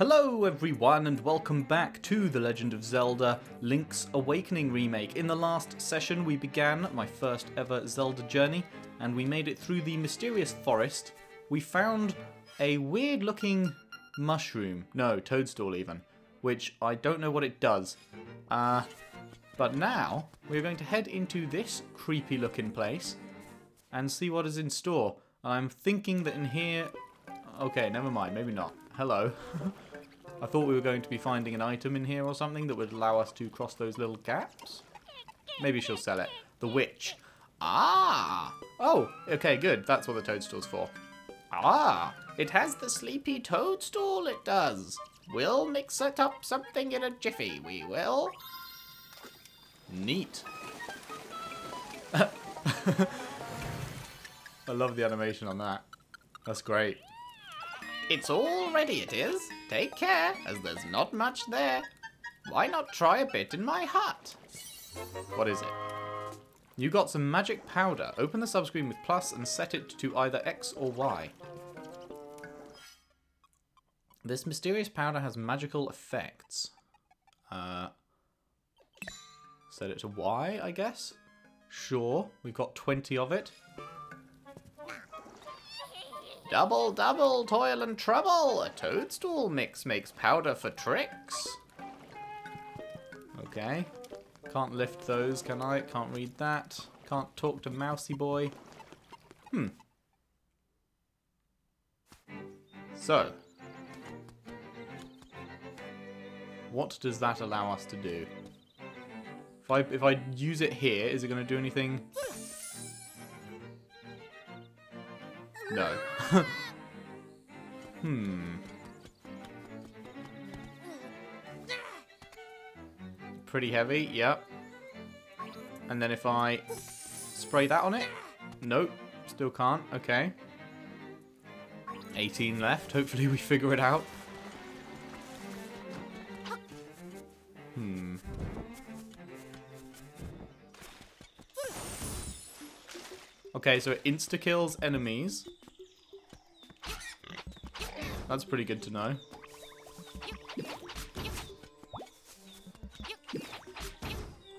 Hello everyone and welcome back to The Legend of Zelda Link's Awakening Remake. In the last session we began my first ever Zelda journey and we made it through the mysterious forest. We found a weird looking mushroom, no, toadstool even, which I don't know what it does. But now we're going to head into this creepy looking place and see what is in store. I'm thinking that in here... okay, never mind, maybe not. Hello. I thought we were going to be finding an item in here or something that would allow us to cross those little gaps. Maybe she'll sell it. The witch. Ah! Oh, okay, good. That's what the toadstool's for. Ah! It has the sleepy toadstool, it does. We'll mix it up something in a jiffy, we will. Neat. I love the animation on that. That's great. It's all ready, it is. Take care, as there's not much there. Why not try a bit in my hut? What is it? You got some magic powder. Open the subscreen with plus and set it to either X or Y. This mysterious powder has magical effects. Set it to Y, I guess? Sure, we've got 20 of it. Double, double, toil and trouble. A toadstool mix makes powder for tricks. Okay. Can't lift those, can I? Can't read that. Can't talk to Mousy Boy. So. What does that allow us to do? If I use it here, is it going to do anything? No. Pretty heavy, yep. And then if I spray that on it? Nope, still can't, okay. 18 left, hopefully we figure it out. Okay, so it insta-kills enemies. That's pretty good to know.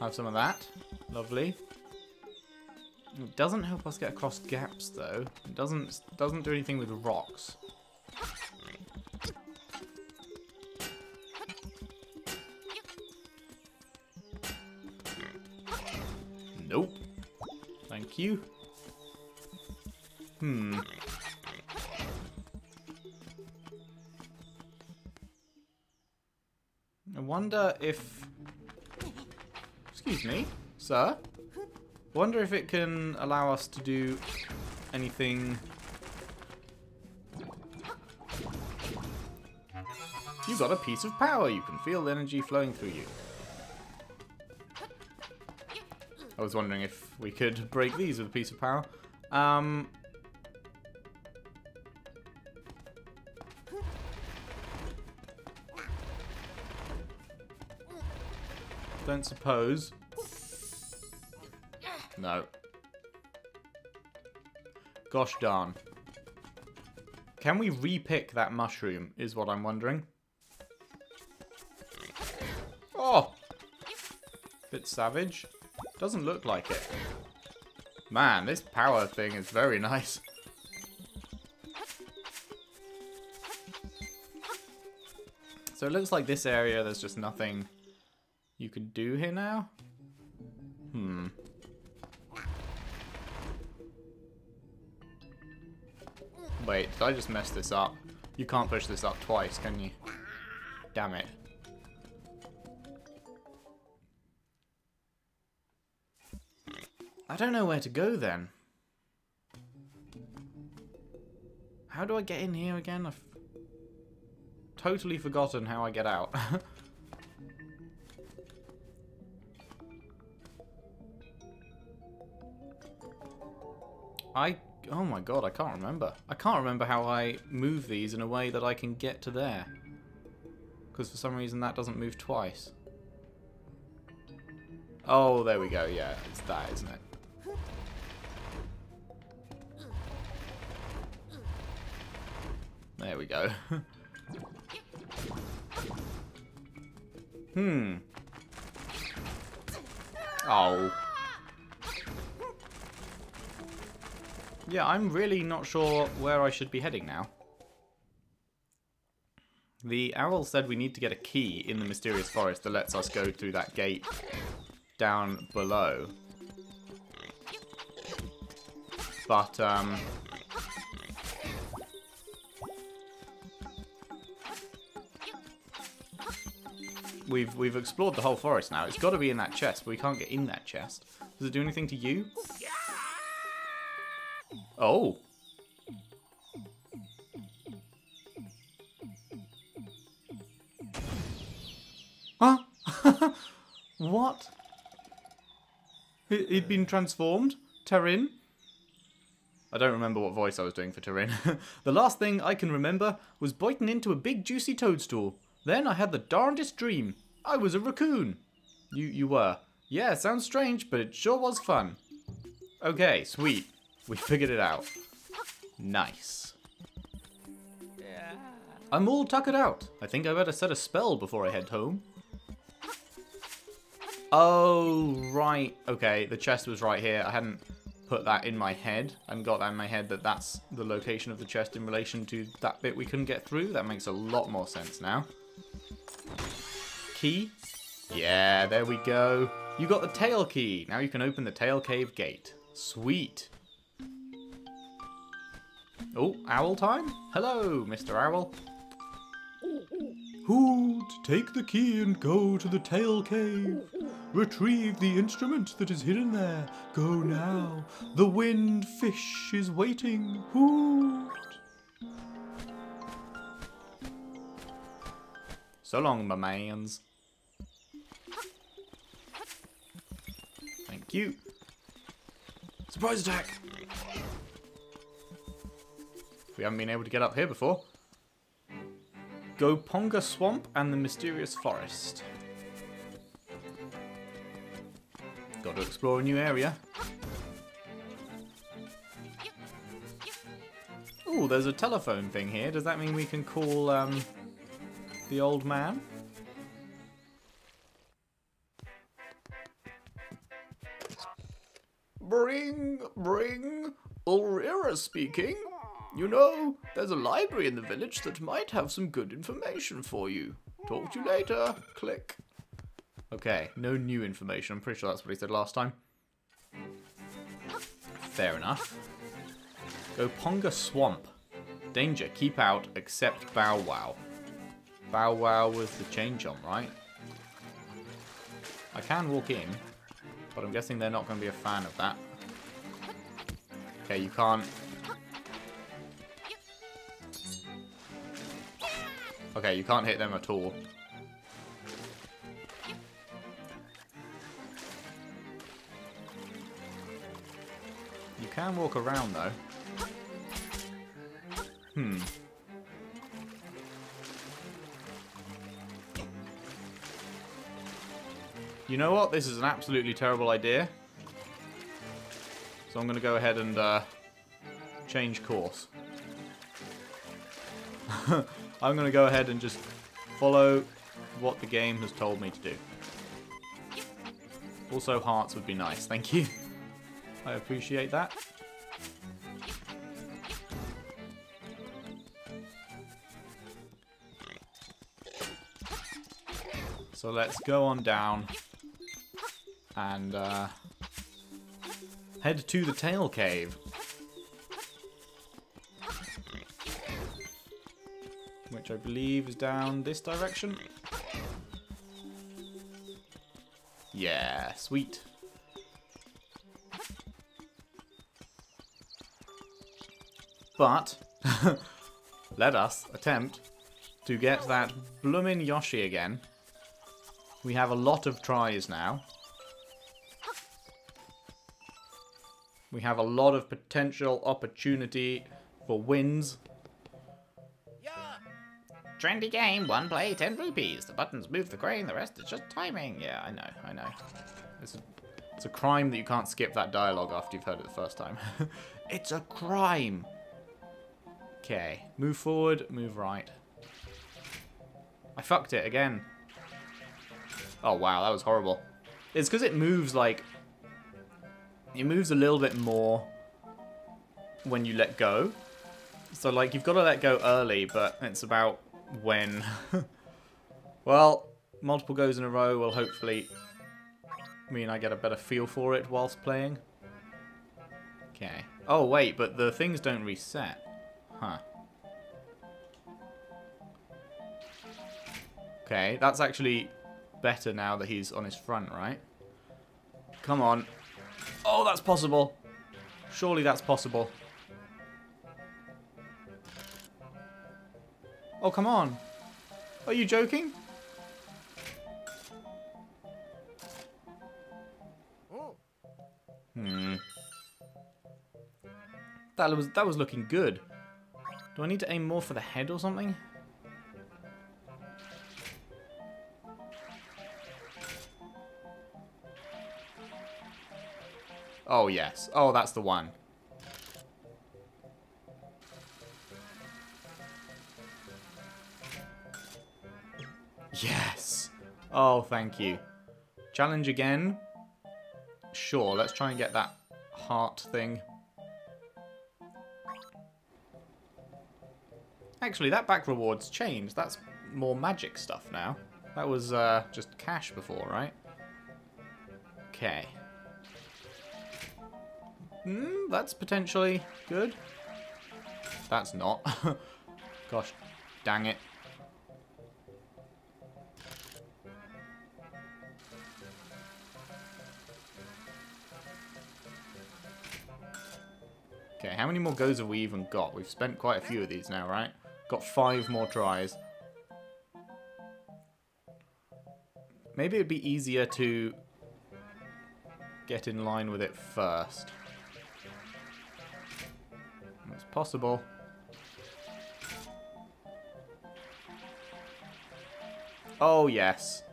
Have some of that. Lovely. It doesn't help us get across gaps though. It doesn't do anything with rocks. Nope. Thank you. I wonder if... excuse me, sir. Wonder if it can allow us to do anything... You got a piece of power. You can feel the energy flowing through you. I was wondering if we could break these with a piece of power. Don't suppose. No. Gosh darn. Can we repick that mushroom is what I'm wondering. Oh! Bit savage. Doesn't look like it. Man, this power thing is very nice. So it looks like this area there's just nothing you can do here now? Wait, did I just mess this up? You can't push this up twice, can you? Damn it. I don't know where to go then. How do I get in here again? I've totally forgotten how I get out. Oh my god, I can't remember. I can't remember how I move these in a way that I can get to there. Because for some reason that doesn't move twice. Oh, there we go, yeah, it's that, isn't it? There we go. Oh. Yeah, I'm really not sure where I should be heading now. The owl said we need to get a key in the mysterious forest that lets us go through that gate down below. But, We've explored the whole forest now. It's got to be in that chest, but we can't get in that chest. Does it do anything to you? Oh. Huh? What? He'd been transformed? Tarin? I don't remember what voice I was doing for Tarin. The last thing I can remember was biting into a big juicy toadstool. Then I had the darndest dream. I was a raccoon. You were. Yeah, sounds strange, but it sure was fun. Okay, sweet. We figured it out. Nice. Yeah. I'm all tuckered out. I think I better set a spell before I head home. Oh, right. Okay, the chest was right here. I hadn't put that in my head. I hadn't got that in my head that that's the location of the chest in relation to that bit we couldn't get through. That makes a lot more sense now. Key? Yeah, there we go. You got the tail key. Now you can open the Tail Cave gate. Sweet. Oh, owl time? Hello, Mr. Owl. Hoot, take the key and go to the Tail Cave. Retrieve the instrument that is hidden there. Go now. The Wind Fish is waiting. Hoot. So long, my mans. Thank you. Surprise attack! We haven't been able to get up here before. Goponga Swamp and the Mysterious Forest. Got to explore a new area. Ooh, there's a telephone thing here. Does that mean we can call, the old man? Bring, Ulrira speaking. You know, there's a library in the village that might have some good information for you. Talk to you later. Click. Okay, no new information. I'm pretty sure that's what he said last time. Fair enough. Goponga Swamp. Danger, keep out, except Bow Wow. Bow Wow was the change on, right? I can walk in, but I'm guessing they're not going to be a fan of that. Okay, you can't... Okay, you can't hit them at all. You can walk around, though. You know what? This is an absolutely terrible idea. So I'm going to go ahead and change course. I'm going to go ahead and just follow what the game has told me to do. Also, hearts would be nice. Thank you. I appreciate that. So let's go on down and head to the Tail Cave, which I believe is down this direction. Yeah, sweet. But let us attempt to get that bloomin' Yoshi again. We have a lot of tries now. We have a lot of potential opportunity for wins. Yeah. Trendy game, 1 play, 10 rupees. The buttons move the crane, the rest is just timing. Yeah, I know. It's a crime that you can't skip that dialogue after you've heard it the first time. It's a crime. Okay, move forward, move right. I fucked it again. Oh, wow, that was horrible. It's because it moves, like... It moves a little bit more when you let go. So, like, you've got to let go early, but it's about when. Well, multiple goes in a row will hopefully mean I get a better feel for it whilst playing. Okay. Oh, wait, but the things don't reset. Huh. Okay, that's actually better now that he's on his front, right? Come on. Oh, that's possible. Surely that's possible. Oh, come on. Are you joking? Hmm. That was looking good. Do I need to aim more for the head or something? Oh, yes. Oh, that's the one. Yes. Oh, thank you. Challenge again. Sure, let's try and get that heart thing. Actually, that back reward's changed. That's more magic stuff now. That was just cash before, right? Okay. Hmm, that's potentially good. That's not. Gosh, dang it. Okay, how many more goes have we even got? We've spent quite a few of these now, right? Got 5 more tries. Maybe it'd be easier to get in line with it first. It's possible. Oh, yes.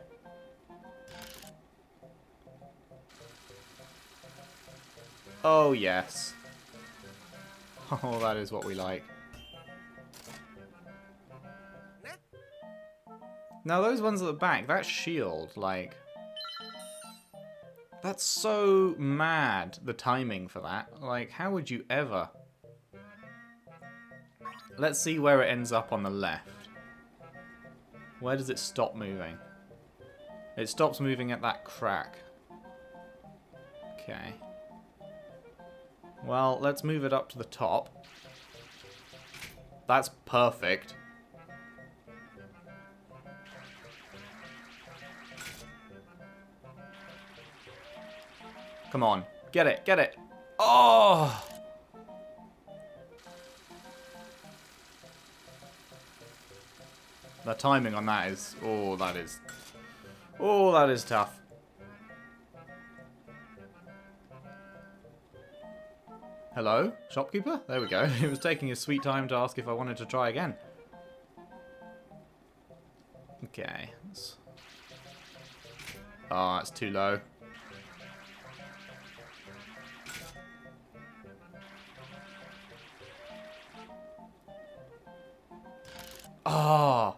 Oh, yes. Oh, that is what we like. Now, those ones at the back, that shield, like... That's so mad, the timing for that. Like, how would you ever... Let's see where it ends up on the left. Where does it stop moving? It stops moving at that crack. Okay. Well, let's move it up to the top. That's perfect. Come on. Get it, get it. Oh! The timing on that is... Oh, that is... Oh, that is tough. Hello? Shopkeeper? There we go. It was taking his sweet time to ask if I wanted to try again. Okay. Oh, that's too low. Oh!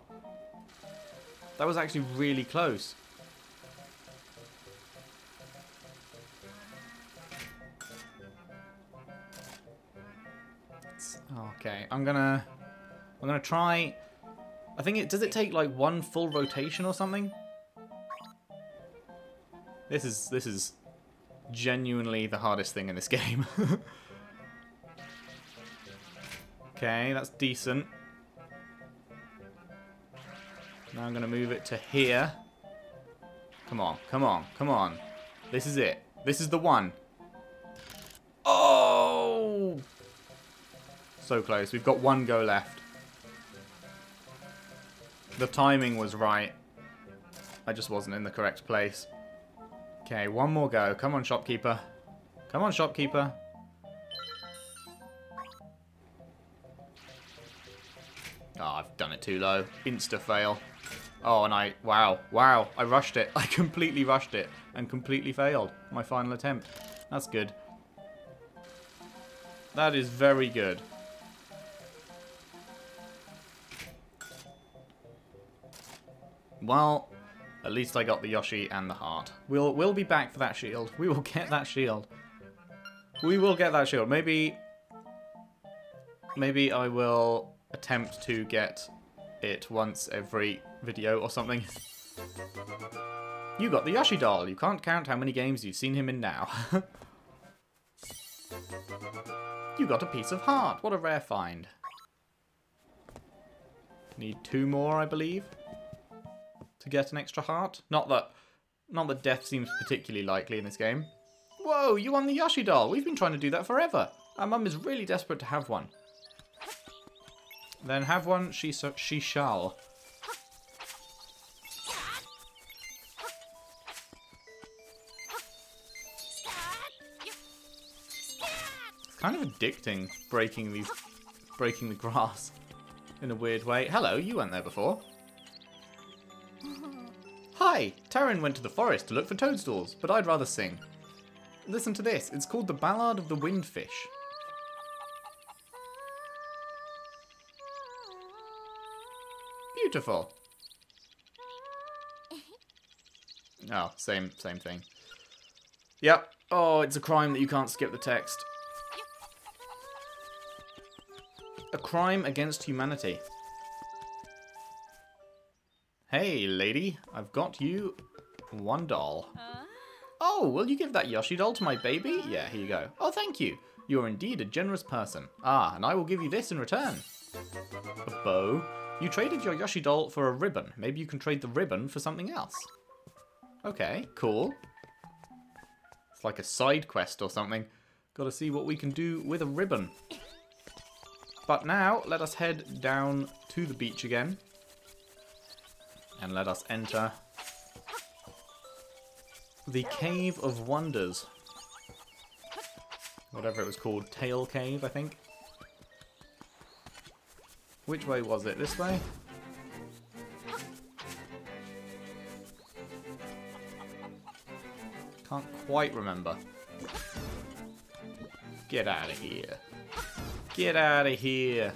That was actually really close. Okay, I'm gonna try. I think it does. It take like one full rotation or something. This is genuinely the hardest thing in this game. Okay, that's decent. Now I'm gonna move it to here. Come on, come on, come on. This is it. This is the one. Oh! So close. We've got one go left. The timing was right. I just wasn't in the correct place. Okay, one more go. Come on, shopkeeper. Come on, shopkeeper. Oh, I've done it too low. Insta fail. Oh, and I... Wow. Wow. I rushed it. I completely rushed it and completely failed my final attempt. That's good. That is very good. Well, At least I got the Yoshi and the heart. We'll be back for that shield. We will get that shield. We will get that shield. Maybe I will attempt to get it once every video or something. You got the Yoshi doll. You can't count how many games you've seen him in now. You got a piece of heart. What a rare find. Need two more, I believe, to get an extra heart. Not that death seems particularly likely in this game. Whoa, you won the Yoshi doll. We've been trying to do that forever. Our mum is really desperate to have one. Then have one she shall. It's kind of addicting breaking the grass in a weird way. Hello, you weren't there before. Hi, Tarin went to the forest to look for toadstools, but I'd rather sing. Listen to this. It's called the Ballad of the Windfish. Beautiful. Oh, same thing. Yep. Oh, it's a crime that you can't skip the text. A crime against humanity. Hey, lady. I've got you one doll. Oh, will you give that Yoshi doll to my baby? Yeah, here you go. Oh, thank you. You're indeed a generous person. Ah, and I will give you this in return. A bow. You traded your Yoshi doll for a ribbon. Maybe you can trade the ribbon for something else. Okay, cool. It's like a side quest or something. Gotta see what we can do with a ribbon. But now, let us head down to the beach again. And let us enter the Cave of Wonders. Whatever it was called. Tail Cave, I think. Which way was it? This way? Can't quite remember. Get out of here. Get out of here.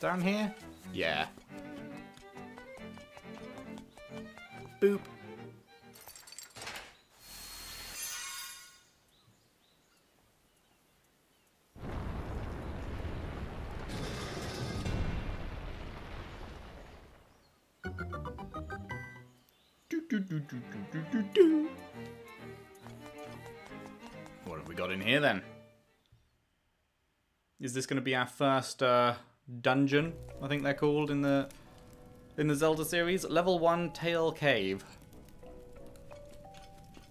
Down here? Yeah. Boop. What have we got in here then? Is this going to be our first dungeon? I think they're called in the Zelda series. Level 1 Tail Cave.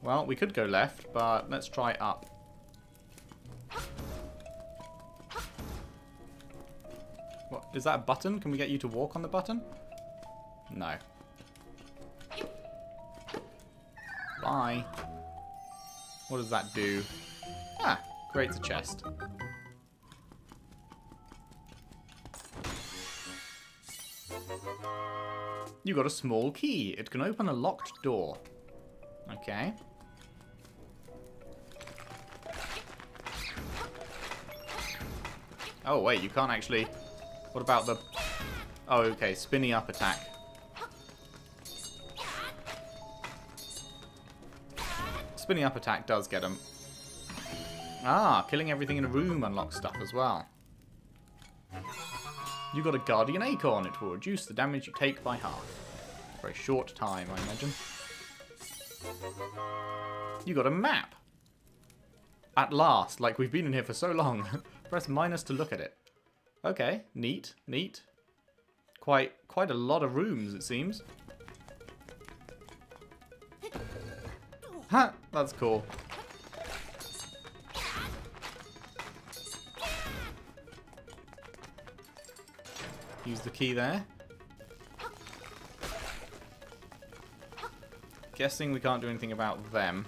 Well, we could go left, but let's try up. What is that, a button? Can we get you to walk on the button? No. Bye. What does that do? Ah, creates a chest. You got a small key. It can open a locked door. Okay. Oh, wait, you can't actually... What about the... Oh, okay, spinny up attack. Spinning up attack does get them. Ah, killing everything in a room unlocks stuff as well. You got a Guardian acorn. It will reduce the damage you take by half. For a short time, I imagine. You got a map. At last, like we've been in here for so long. Press minus to look at it. Okay, neat, neat. Quite a lot of rooms, it seems. Ha! That's cool. Use the key there. Guessing we can't do anything about them.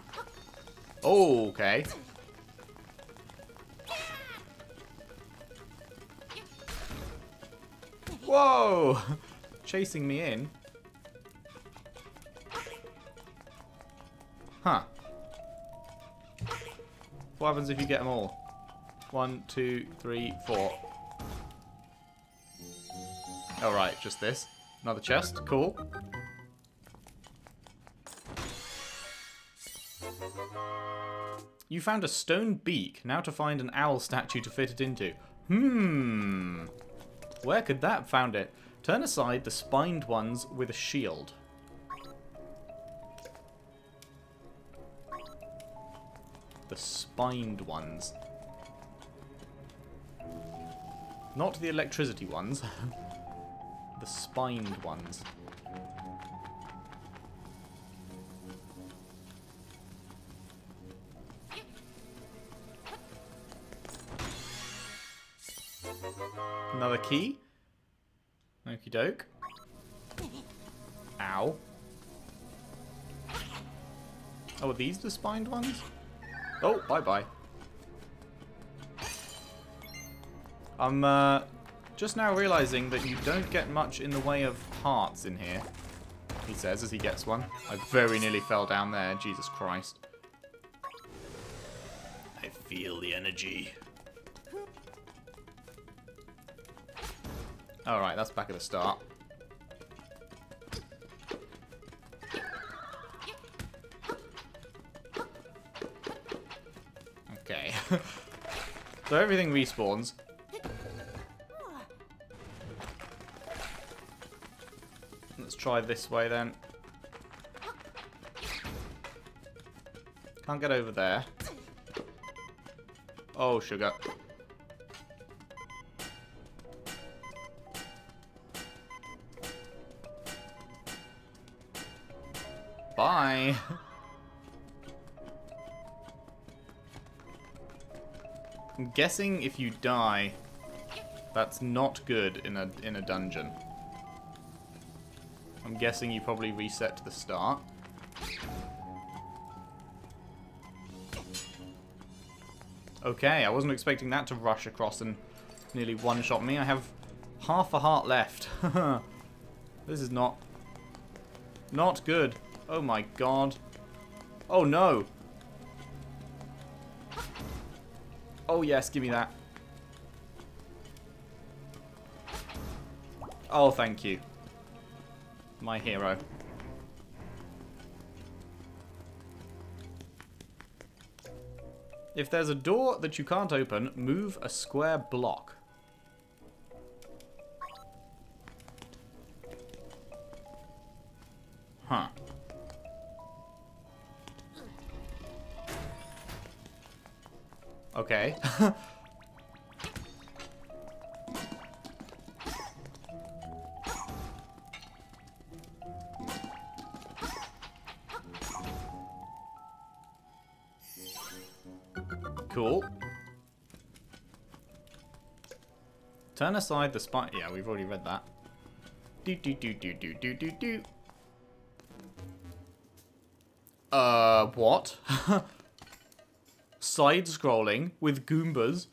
Oh, okay. Whoa! Chasing me in. Huh. What happens if you get them all? 1, 2, 3, 4. Oh, right, just this. Another chest. Cool. You found a stone beak. Now to find an owl statue to fit it into. Hmm. Where could that have found it? Turn aside the spined ones with a shield. The spined ones. Not the electricity ones. The spined ones. Another key. Okie doke. Ow. Oh, are these the spined ones? Oh, bye-bye. I'm just now realizing that you don't get much in the way of hearts in here, he says as he gets one. I very nearly fell down there, Jesus Christ. I feel the energy. Alright, that's back at the start. Okay. So everything respawns. Let's try this way then. Can't get over there. Oh, sugar. Bye. I'm guessing if you die, that's not good in a dungeon. I'm guessing you probably reset to the start. Okay, I wasn't expecting that to rush across and nearly one-shot me. I have half a heart left. This is not good. Oh my god. Oh no. Oh yes, give me that. Oh, thank you. My hero. If there's a door that you can't open, move a square block. Huh. Okay. Cool. Turn aside the spine. Yeah, we've already read that. Do do do do do do do do. What? Side scrolling with Goombas.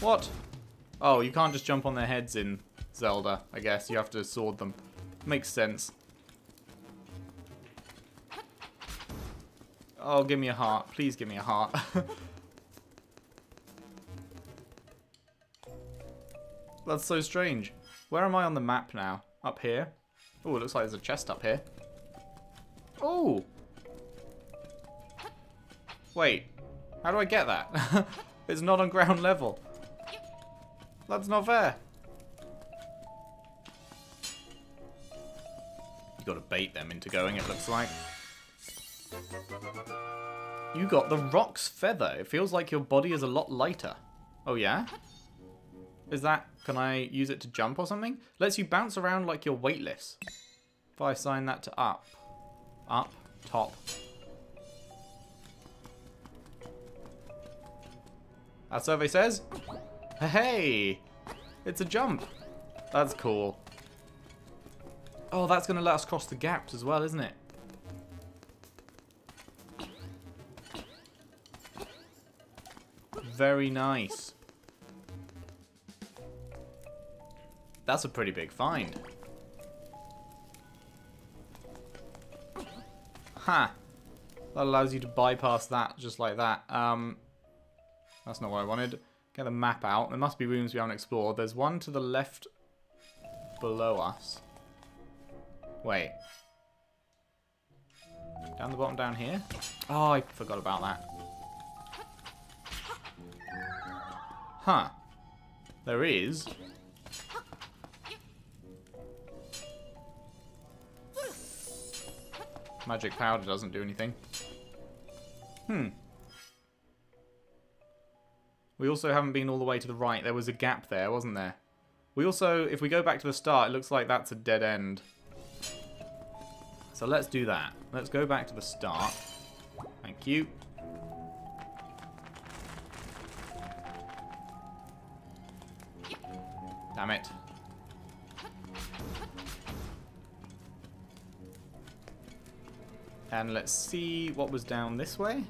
What? Oh, you can't just jump on their heads in Zelda, I guess. You have to sword them. Makes sense. Oh, give me a heart. Please give me a heart. That's so strange. Where am I on the map now? Up here? Oh, it looks like there's a chest up here. Oh! Wait, how do I get that? It's not on ground level. That's not fair. You gotta bait them into going, it looks like. You got the rock's feather. It feels like your body is a lot lighter. Oh yeah? Is that, can I use it to jump or something? Lets you bounce around like you're weightless. If I assign that to up. Up, top. Our survey says, hey, it's a jump. That's cool. Oh, that's going to let us cross the gaps as well, isn't it? Very nice. That's a pretty big find. Ha. That allows you to bypass that just like that. That's not what I wanted. Get the map out. There must be rooms we haven't explored. There's one to the left below us. Wait. Down the bottom, down here? Oh, I forgot about that. Huh. There is... Magic powder doesn't do anything. Hmm. We also haven't been all the way to the right. There was a gap there, wasn't there? We also, if we go back to the start, it looks like that's a dead end. So let's do that. Let's go back to the start. Thank you. Damn it. And let's see what was down this way.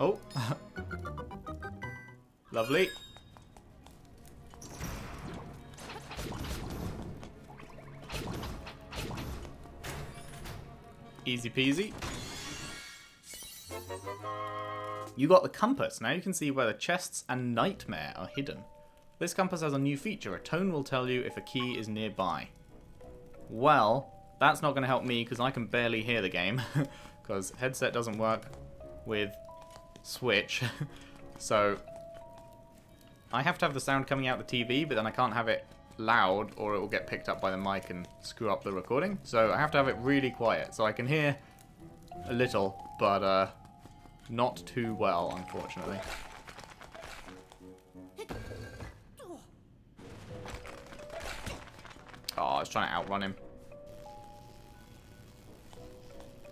Oh. Lovely. Easy peasy. You got the compass. Now you can see where the chests and nightmare are hidden. This compass has a new feature. A tone will tell you if a key is nearby. Well, that's not going to help me because I can barely hear the game. Because headset doesn't work with Switch. So, I have to have the sound coming out the TV, but then I can't have it loud or it will get picked up by the mic and screw up the recording. So, I have to have it really quiet. So, I can hear a little, but not too well, unfortunately. Oh, I was trying to outrun him.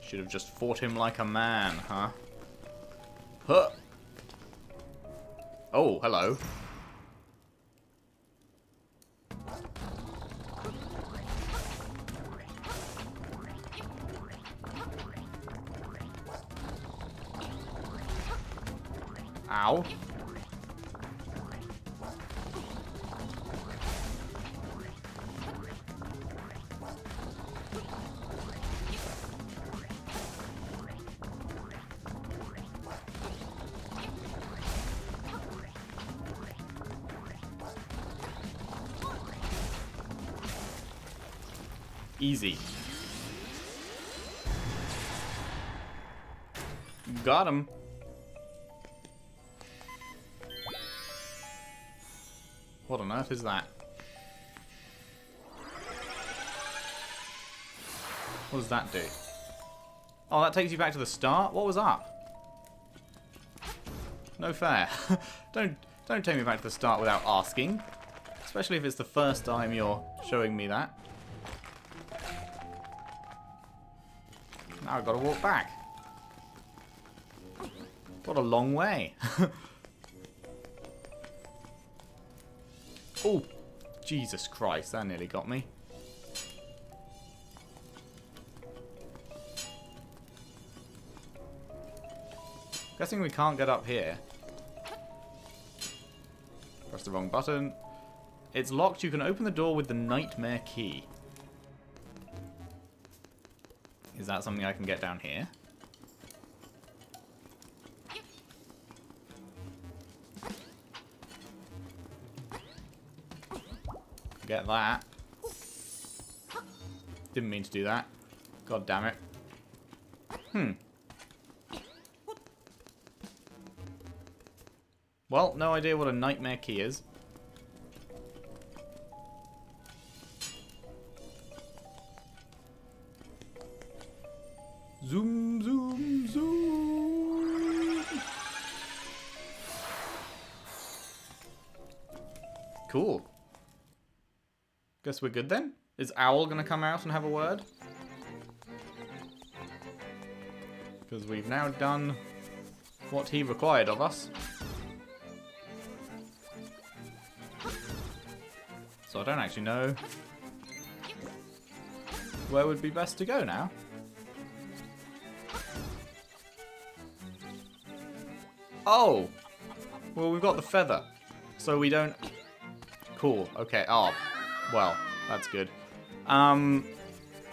Should have just fought him like a man, huh? Huh. Oh, hello. Ow. Easy. Got him. What on earth is that? What does that do? Oh, that takes you back to the start? What was up? No fair. Don't take me back to the start without asking. Especially if it's the first time you're showing me that. Now I've got to walk back. What a long way. Oh, Jesus Christ, that nearly got me. Guessing we can't get up here. Press the wrong button. It's locked. You can open the door with the nightmare key. Is that something I can get down here? Get that. Didn't mean to do that. God damn it. Well, no idea what a nightmare key is. Zoom, zoom, zoom. Cool. Guess we're good then? Is Owl gonna come out and have a word? Because we've now done what he required of us. So I don't actually know where would be best to go now. Oh! Well, we've got the feather. So we don't... Cool. Okay. Oh. Well, that's good.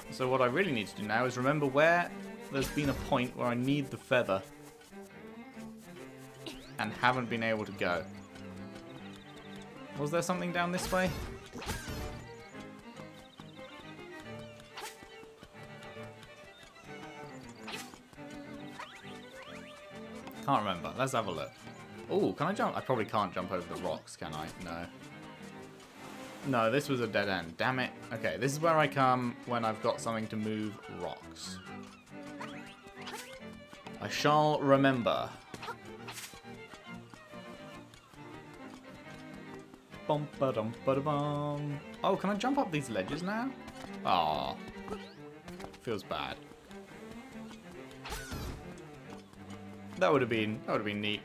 So what I really need to do now is remember where there's been a point where I need the feather and haven't been able to go. Was there something down this way? Can't remember. Let's have a look. Oh, can I jump? I probably can't jump over the rocks, can I? No. No, this was a dead end. Damn it. Okay, this is where I come when I've got something to move rocks. I shall remember. Bum, ba-dum, ba-da-bum. Oh, can I jump up these ledges now? Aw. Feels bad. That would have been neat.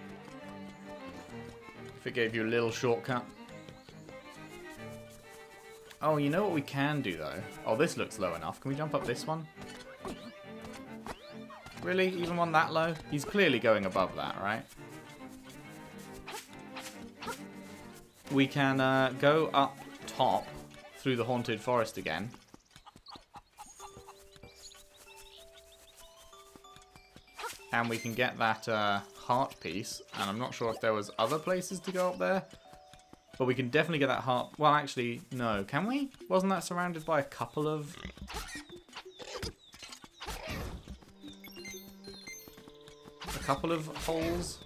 If it gave you a little shortcut. Oh, you know what we can do though? Oh, this looks low enough. Can we jump up this one? Really? Even one that low? He's clearly going above that, right? We can go up top through the haunted forest again. And we can get that heart piece. And I'm not sure if there was other places to go up there. But we can definitely get that heart. Well, actually, no. Can we? Wasn't that surrounded by a couple of... a couple of holes?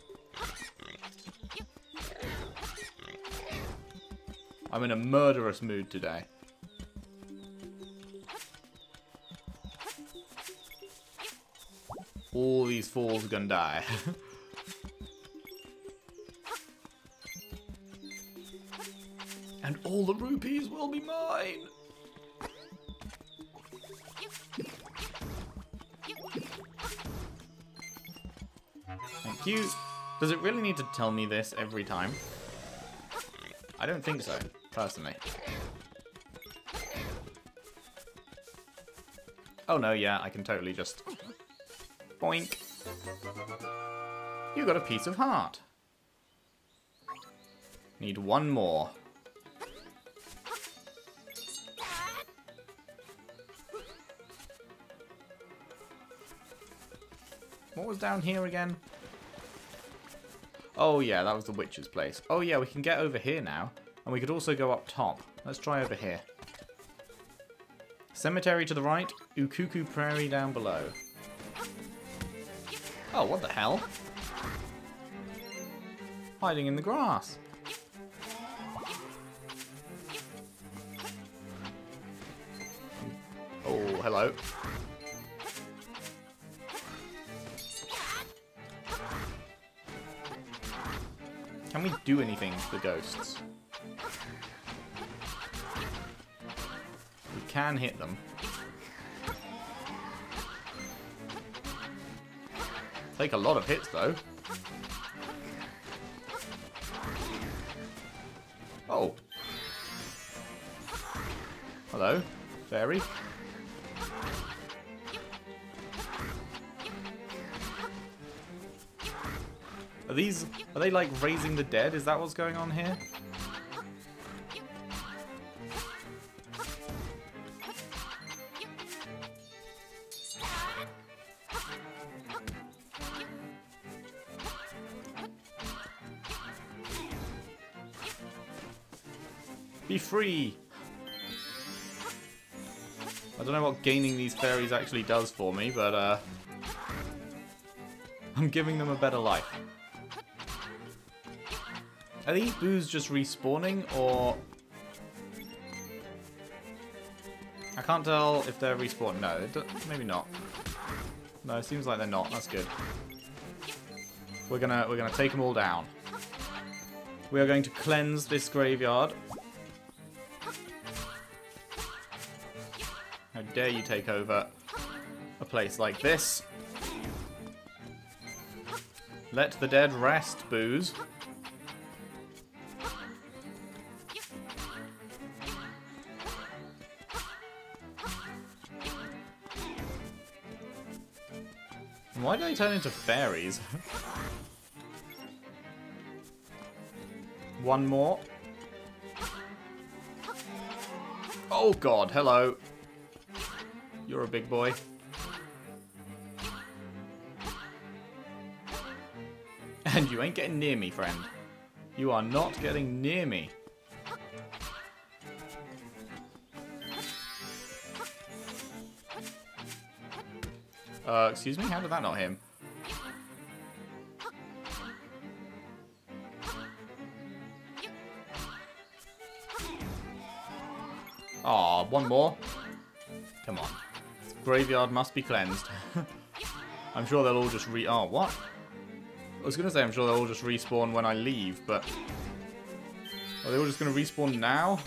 I'm in a murderous mood today. All these fools are gonna die. And all the rupees will be mine! Thank you. Does it really need to tell me this every time? I don't think so, personally. Oh no, yeah, I can totally just... boink. You got a piece of heart. Need one more. What was down here again? Oh yeah, that was the witch's place. Oh yeah, we can get over here now. And we could also go up top. Let's try over here. Cemetery to the right, Ukuku Prairie down below. Oh, what the hell? Hiding in the grass. Oh, hello. Can we do anything to the ghosts? We can hit them. Take a lot of hits, though. Oh. Hello, fairy. Are these... are they, like, raising the dead? Is that what's going on here? Free. I don't know what gaining these fairies actually does for me, but I'm giving them a better life. Are these boos just respawning, or... I can't tell if they're respawning. No, maybe not. No, it seems like they're not. That's good. We're gonna take them all down. We are going to cleanse this graveyard. Dare you take over a place like this? Let the dead rest, boos. Why do they turn into fairies? One more. Oh god, hello. You're a big boy. And you ain't getting near me, friend. You are not getting near me. Excuse me? How did that not hit him? Aw, one more. Come on. This graveyard must be cleansed. I'm sure they'll all just oh, what? I was going to say I'm sure they'll all just respawn when I leave, but... Are they all just going to respawn now?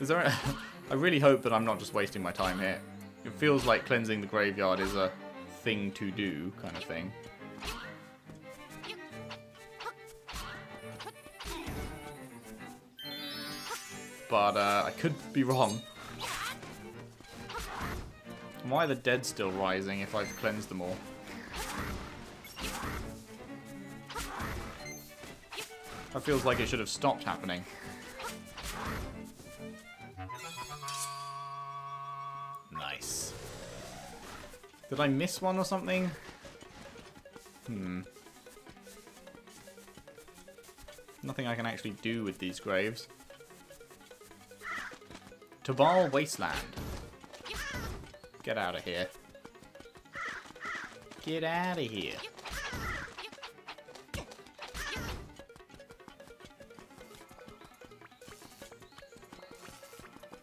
Is there a... I really hope that I'm not just wasting my time here. It feels like cleansing the graveyard is a thing to do kind of thing. But I could be wrong. Why are the dead still rising if I've cleansed them all? That feels like it should have stopped happening. Nice. Did I miss one or something? Hmm. Nothing I can actually do with these graves. Tabal Wasteland. Get out of here. Get out of here.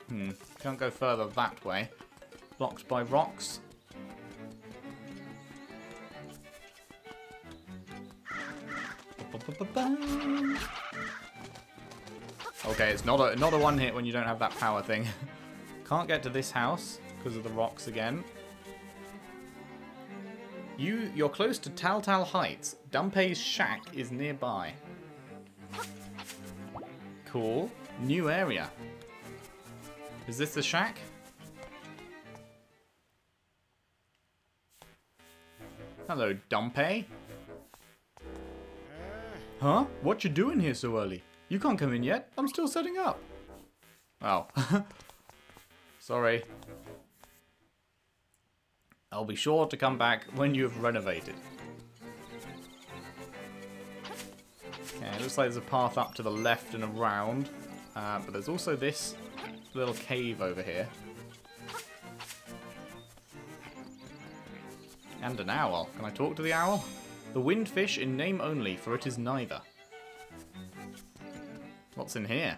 Hmm, can't go further that way. Blocked by rocks. Okay, it's not a one hit when you don't have that power thing. Can't get to this house because of the rocks again. You're close to Tal Tal Heights. Dampé's shack is nearby. Cool. New area. Is this the shack? Hello, Dampé. Huh? What you doing here so early? You can't come in yet. I'm still setting up. Oh. Sorry. I'll be sure to come back when you've renovated. Okay, it looks like there's a path up to the left and around. But there's also this little cave over here. And an owl. Can I talk to the owl? The wind fish in name only, for it is neither. What's in here?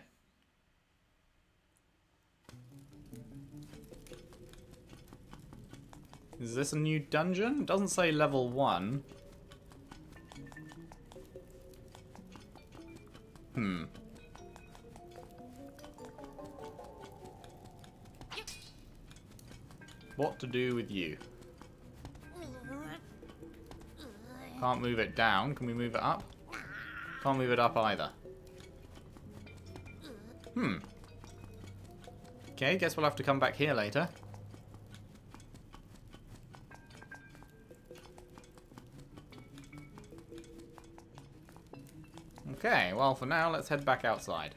Is this a new dungeon? It doesn't say level 1. Hmm. What to do with you? Can't move it down. Can we move it up? Can't move it up either. Hmm. Okay, guess we'll have to come back here later. Okay, well for now, let's head back outside.